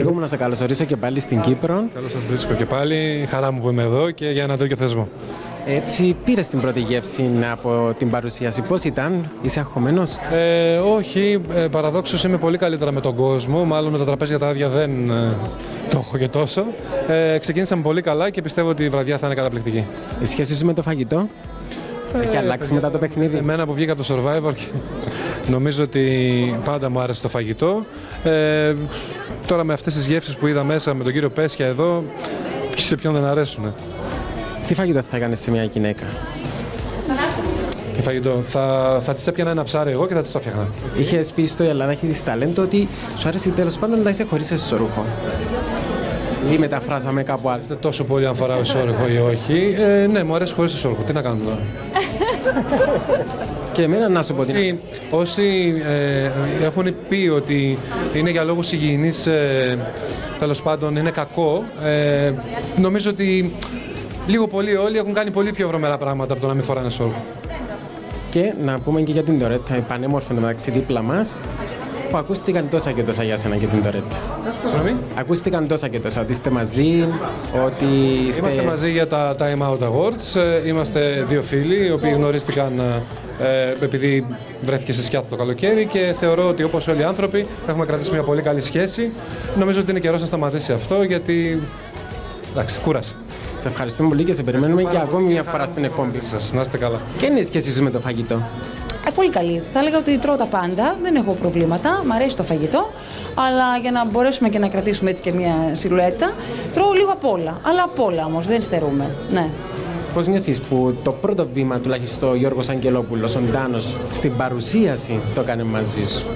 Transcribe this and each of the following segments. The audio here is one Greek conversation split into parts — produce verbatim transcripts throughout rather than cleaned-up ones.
Γιώργο, να σε καλωσορίσω και πάλι στην Κύπρο. Καλώς σας βρίσκω και πάλι. Χαρά μου που είμαι εδώ και για ένα τέτοιο θεσμό. Έτσι, πήρες την πρώτη γεύση από την παρουσίαση. Πώς ήταν, είσαι αγχωμένος? Ε, όχι, ε, παραδόξως είμαι πολύ καλύτερα με τον κόσμο. Μάλλον με τα τραπέζια τα άδεια δεν ε, το έχω και τόσο. Ε, ξεκίνησαμε πολύ καλά και πιστεύω ότι η βραδιά θα είναι καταπληκτική. Η σχέση σου με το φαγητό έχει ε, αλλάξει μετά το παιχνίδι? Εμένα που βγήκα από το Survivor και νομίζω ότι πάντα μου άρεσε το φαγητό. Ε, τώρα με αυτές τις γεύσεις που είδα μέσα με τον κύριο Πέσια εδώ, και σε ποιον δεν αρέσουνε. Τι φαγητό θα έκανες σε μια γυναίκα? Τι φαγητό, θα, θα της έπιανα ένα ψάρι εγώ και θα της το έφτιαχνα. Είχες πει στο Ελλάδα έχεις ταλέντο ότι σου άρεσε τέλος πάντων να είσαι χωρίς εσωρούχο. Ή μεταφράσαμε κάπου άλλο. Είστε τόσο πολύ αν φοράω εσωρούχο ή όχι. Ε, ναι, μου αρέσει χωρίς εσωρούχο. Τι να κάνουμε τώρα. Και εμένα να σου πω την αλήθεια. Όσοι ε, έχουν πει ότι είναι για λόγους υγιεινής, ε, τέλος πάντων είναι κακό, ε, νομίζω ότι λίγο πολύ όλοι έχουν κάνει πολύ πιο βρωμερά πράγματα από το να μην φοράνε σόλ. Και να πούμε και για την Δορέττα, η πανέμορφη μεταξύ δίπλα μας, που ακούστηκαν τόσα και τόσα για σένα και την Δορέττα. Συγγνώμη. Ακούστηκαν τόσα και τόσα, ότι είστε μαζί, ότι είστε... Είμαστε μαζί για τα Time Out Awards, είμαστε δύο φίλοι, οι οποίοι γνωρίστηκαν ε, επειδή βρέθηκε σε σκιάθο το καλοκαίρι και θεωρώ ότι όπως όλοι οι άνθρωποι έχουμε κρατήσει μια πολύ καλή σχέση. Νομίζω ότι είναι καιρός να σταματήσει αυτό, γιατί εντάξει, κούρασε. Σε ευχαριστούμε πολύ και σε περιμένουμε και ακόμη μια φορά στην εκπομπή σας. Να είστε καλά. Και είναι η σχέση σου με το φαγητό? Ε, πολύ καλή. Θα έλεγα ότι τρώω τα πάντα, δεν έχω προβλήματα, μ' αρέσει το φαγητό, αλλά για να μπορέσουμε και να κρατήσουμε έτσι και μια σιλουέτα, τρώω λίγο απ' όλα. Αλλά απ' όλα όμως, δεν στερούμε. Ναι. Πώς νιώθεις που το πρώτο βήμα, τουλάχιστον ο Γιώργος Αγγελόπουλος, ο Ντάνος, στην παρουσίαση το έκανε μαζί σου?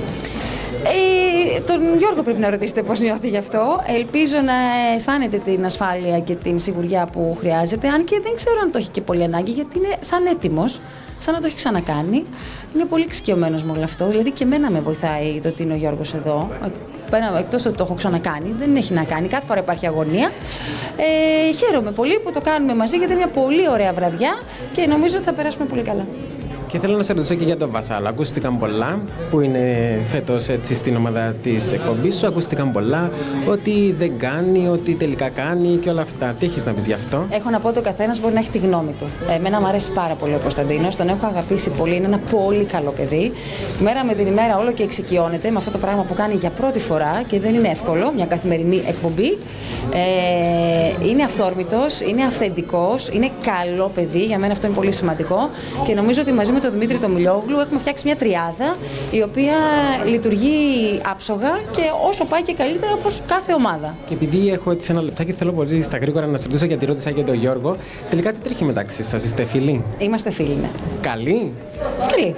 Ε, τον Γιώργο πρέπει να ρωτήσετε πώς νιώθει γι' αυτό. Ελπίζω να αισθάνεται την ασφάλεια και την σιγουριά που χρειάζεται. Αν και δεν ξέρω αν το έχει και πολύ ανάγκη, γιατί είναι σαν έτοιμος, σαν να το έχει ξανακάνει. Είναι πολύ εξοικειωμένος με όλο αυτό. Δηλαδή και εμένα με βοηθάει το ότι είναι ο Γιώργος εδώ. Εκτός ότι το έχω ξανακάνει, δεν έχει να κάνει. Κάθε φορά υπάρχει αγωνία. Ε, χαίρομαι πολύ που το κάνουμε μαζί, γιατί είναι μια πολύ ωραία βραδιά και νομίζω ότι θα περάσουμε πολύ καλά. Και θέλω να σε ρωτήσω και για τον Βασάλο. Ακούστηκαν πολλά, που είναι φέτος έτσι στην ομάδα της εκπομπής σου. Ακούστηκαν πολλά, ότι δεν κάνει, ότι τελικά κάνει και όλα αυτά. Τι έχεις να πεις γι' αυτό? Έχω να πω ότι ο καθένας μπορεί να έχει τη γνώμη του. Εμένα μου αρέσει πάρα πολύ ο Κωνσταντίνος, τον έχω αγαπήσει πολύ. Είναι ένα πολύ καλό παιδί. Μέρα με την ημέρα όλο και εξοικειώνεται με αυτό το πράγμα που κάνει για πρώτη φορά και δεν είναι εύκολο, μια καθημερινή εκπομπή. Ε, είναι αυθόρμητος, είναι αυθεντικός, είναι καλό παιδί. Για μένα αυτό είναι πολύ σημαντικό και νομίζω ότι μαζί με τον Δημήτρη τον Μιλιόγλου έχουμε φτιάξει μια τριάδα η οποία λειτουργεί άψογα και όσο πάει και καλύτερα όπως κάθε ομάδα. Και επειδή έχω έτσι ένα λεπτάκι, θέλω πολύ στα γρήγορα να σε ρωτήσω, γιατί ρώτησα και τον Γιώργο. Τελικά τι τρέχει μεταξύ σας, είστε φίλοι? Είμαστε φίλοι, ναι. Καλοί? Καλοί.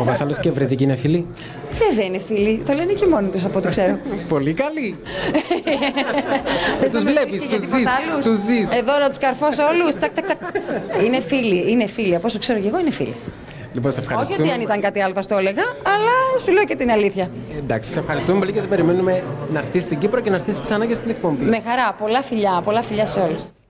Ο Βασάλος και η Βρετική είναι φίλοι? Βέβαια είναι φίλοι. Το λένε και μόνοι τους από ό,τι ξέρω. Πολύ καλοί. Τους βλέπεις, τους ζεις, τους ζεις. Εδώ να τους καρφώσω όλους. Τακ, τακ, τακ. Είναι φίλοι, είναι φίλοι. Από όσο ξέρω και εγώ είναι φίλοι. Λοιπόν, σε ευχαριστούμε. Όχι ότι αν ήταν κάτι άλλο θα στο έλεγα, αλλά σου λέω και την αλήθεια. Εντάξει, σε ευχαριστούμε πολύ και σε περιμένουμε να έρθεις στην Κύπρο και να έρθεις ξανά και στην εκπομπή. Με χαρά. Πολλά φιλιά, πολλά φιλιά σε όλους.